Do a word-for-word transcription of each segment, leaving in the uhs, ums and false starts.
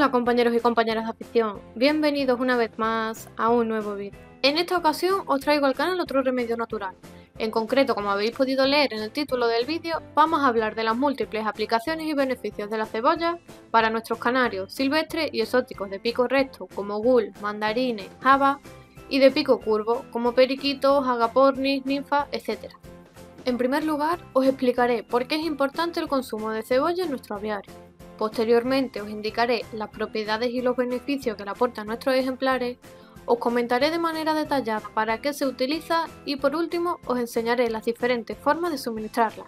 Hola compañeros y compañeras de afición, bienvenidos una vez más a un nuevo vídeo. En esta ocasión os traigo al canal otro remedio natural. En concreto, como habéis podido leer en el título del vídeo, vamos a hablar de las múltiples aplicaciones y beneficios de la cebolla para nuestros canarios silvestres y exóticos de pico recto como gul, mandarines, java y de pico curvo como periquitos, agapornis, ninfas, etcétera. En primer lugar, os explicaré por qué es importante el consumo de cebolla en nuestro aviario. Posteriormente os indicaré las propiedades y los beneficios que le aportan nuestros ejemplares, os comentaré de manera detallada para qué se utiliza y por último os enseñaré las diferentes formas de suministrarla.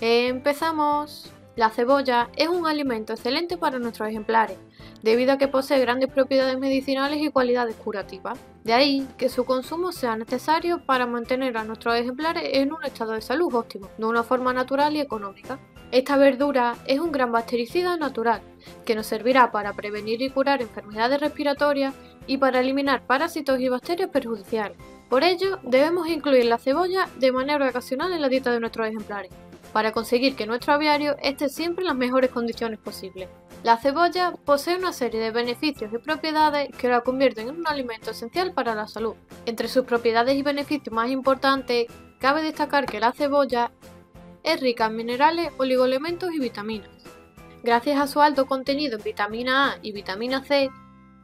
¡Empezamos! La cebolla es un alimento excelente para nuestros ejemplares, debido a que posee grandes propiedades medicinales y cualidades curativas. De ahí que su consumo sea necesario para mantener a nuestros ejemplares en un estado de salud óptimo, de una forma natural y económica. Esta verdura es un gran bactericida natural, que nos servirá para prevenir y curar enfermedades respiratorias y para eliminar parásitos y bacterias perjudiciales. Por ello, debemos incluir la cebolla de manera ocasional en la dieta de nuestros ejemplares, para conseguir que nuestro aviario esté siempre en las mejores condiciones posibles. La cebolla posee una serie de beneficios y propiedades que la convierten en un alimento esencial para la salud. Entre sus propiedades y beneficios más importantes, cabe destacar que la cebolla es rica en minerales, oligoelementos y vitaminas. Gracias a su alto contenido en vitamina A y vitamina C,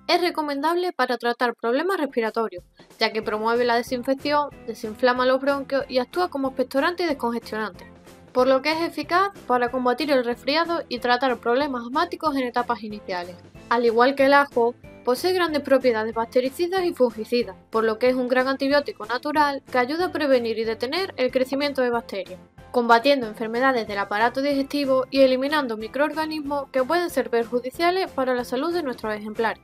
es recomendable para tratar problemas respiratorios, ya que promueve la desinfección, desinflama los bronquios y actúa como expectorante y descongestionante, por lo que es eficaz para combatir el resfriado y tratar problemas asmáticos en etapas iniciales. Al igual que el ajo, posee grandes propiedades bactericidas y fungicidas, por lo que es un gran antibiótico natural que ayuda a prevenir y detener el crecimiento de bacterias, combatiendo enfermedades del aparato digestivo y eliminando microorganismos que pueden ser perjudiciales para la salud de nuestros ejemplares.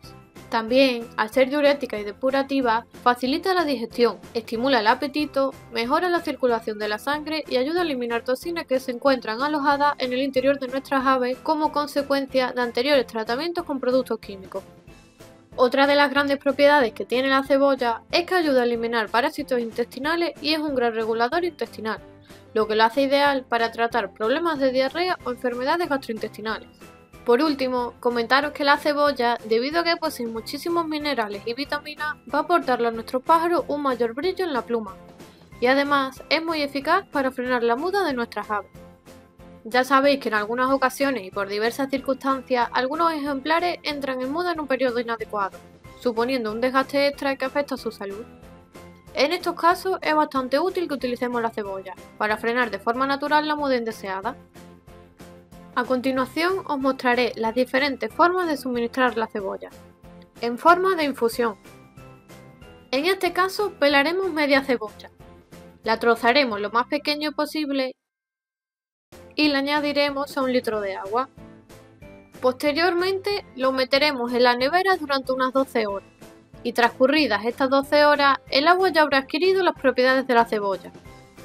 También, al ser diurética y depurativa, facilita la digestión, estimula el apetito, mejora la circulación de la sangre y ayuda a eliminar toxinas que se encuentran alojadas en el interior de nuestras aves como consecuencia de anteriores tratamientos con productos químicos. Otra de las grandes propiedades que tiene la cebolla es que ayuda a eliminar parásitos intestinales y es un gran regulador intestinal, lo que lo hace ideal para tratar problemas de diarrea o enfermedades gastrointestinales. Por último, comentaros que la cebolla, debido a que posee muchísimos minerales y vitaminas, va a aportarle a nuestros pájaros un mayor brillo en la pluma y además es muy eficaz para frenar la muda de nuestras aves. Ya sabéis que en algunas ocasiones y por diversas circunstancias, algunos ejemplares entran en muda en un periodo inadecuado, suponiendo un desgaste extra que afecta a su salud. En estos casos es bastante útil que utilicemos la cebolla para frenar de forma natural la muda indeseada. A continuación os mostraré las diferentes formas de suministrar la cebolla. En forma de infusión. En este caso pelaremos media cebolla. La trozaremos lo más pequeño posible y la añadiremos a un litro de agua. Posteriormente lo meteremos en la nevera durante unas doce horas. Y transcurridas estas doce horas, el agua ya habrá adquirido las propiedades de la cebolla,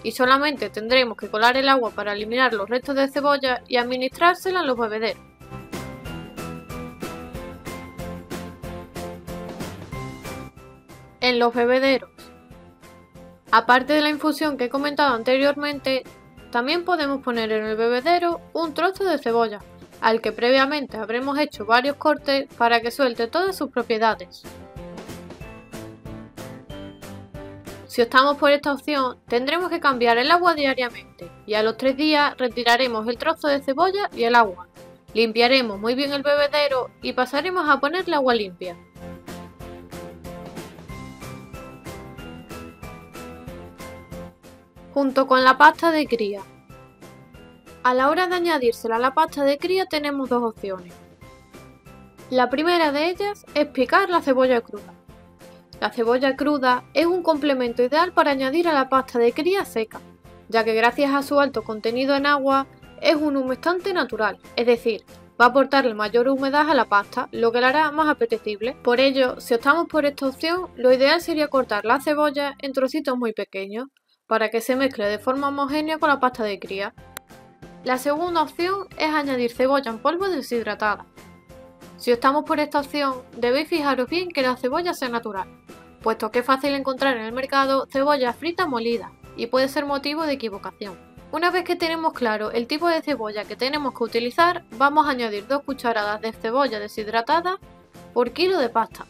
y solamente tendremos que colar el agua para eliminar los restos de cebolla y administrársela en los bebederos. En los bebederos. Aparte de la infusión que he comentado anteriormente, también podemos poner en el bebedero un trozo de cebolla, al que previamente habremos hecho varios cortes para que suelte todas sus propiedades. Si optamos por esta opción, tendremos que cambiar el agua diariamente y a los tres días retiraremos el trozo de cebolla y el agua. Limpiaremos muy bien el bebedero y pasaremos a ponerle agua limpia. Junto con la pasta de cría. A la hora de añadírsela a la pasta de cría tenemos dos opciones. La primera de ellas es picar la cebolla cruda. La cebolla cruda es un complemento ideal para añadir a la pasta de cría seca, ya que gracias a su alto contenido en agua es un humectante natural, es decir, va a aportarle mayor humedad a la pasta, lo que la hará más apetecible. Por ello, si optamos por esta opción, lo ideal sería cortar la cebolla en trocitos muy pequeños, para que se mezcle de forma homogénea con la pasta de cría. La segunda opción es añadir cebolla en polvo deshidratada. Si optamos por esta opción, debéis fijaros bien que la cebolla sea natural, puesto que es fácil encontrar en el mercado cebolla frita molida y puede ser motivo de equivocación. Una vez que tenemos claro el tipo de cebolla que tenemos que utilizar, vamos a añadir dos cucharadas de cebolla deshidratada por kilo de pasta.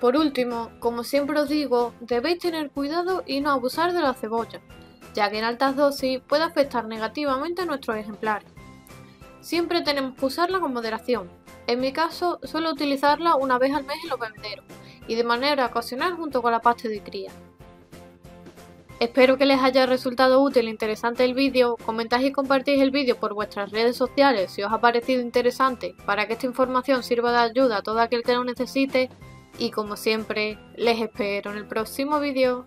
Por último, como siempre os digo, debéis tener cuidado y no abusar de la cebolla, ya que en altas dosis puede afectar negativamente a nuestros ejemplares. Siempre tenemos que usarla con moderación. En mi caso, suelo utilizarla una vez al mes en los bebederos y de manera ocasional junto con la pasta de cría. Espero que les haya resultado útil e interesante el vídeo. Comentáis y compartís el vídeo por vuestras redes sociales si os ha parecido interesante, para que esta información sirva de ayuda a todo aquel que lo necesite. Y como siempre, les espero en el próximo vídeo.